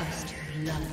First blood.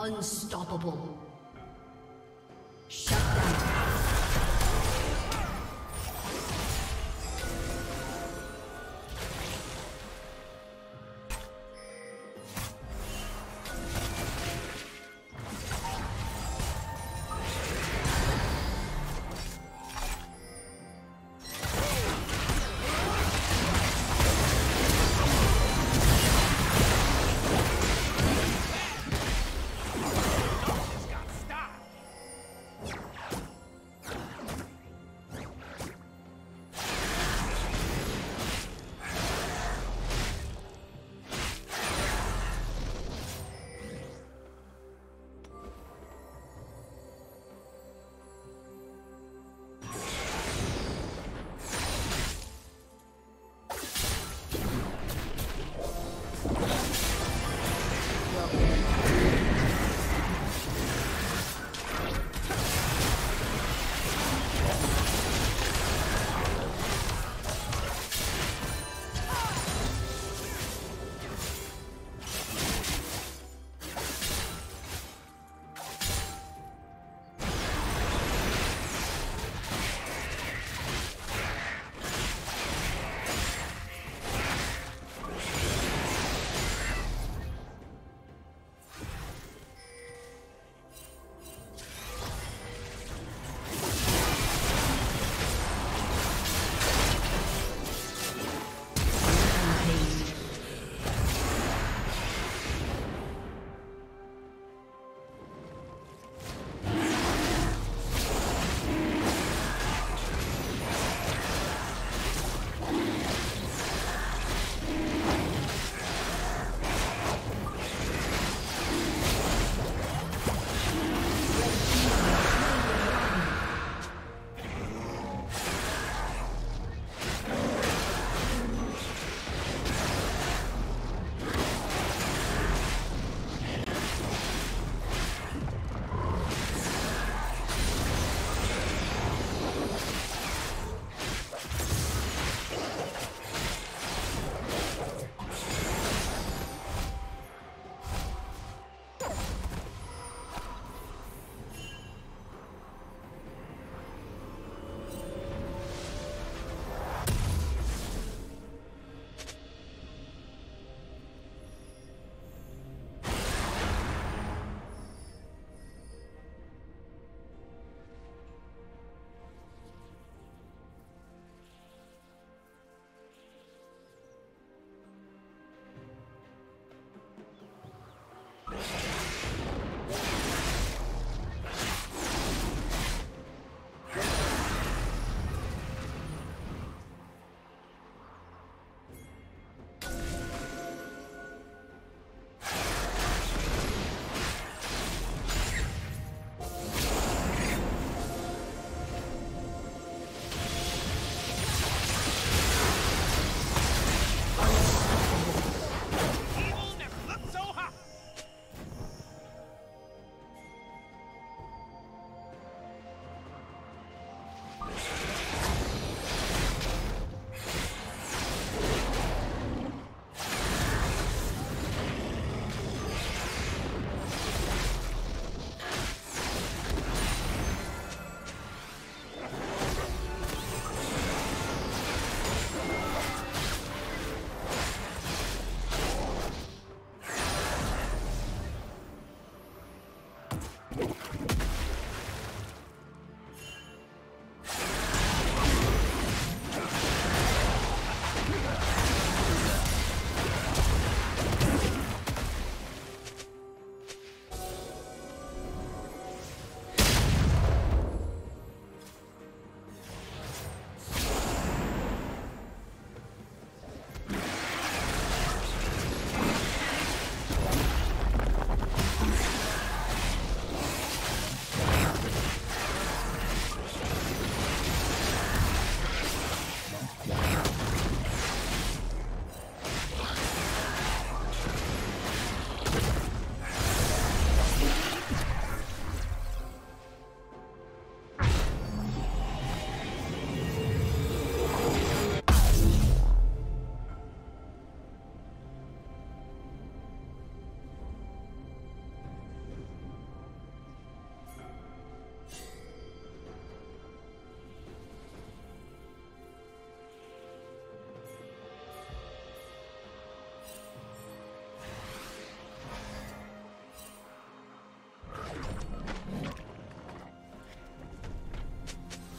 Unstoppable. Shut down.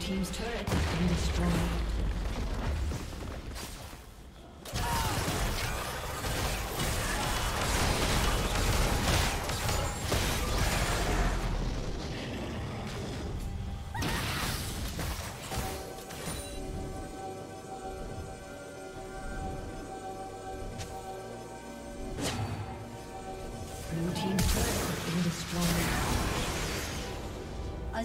Team's turret has been destroyed. Blue team's turret has been destroyed. A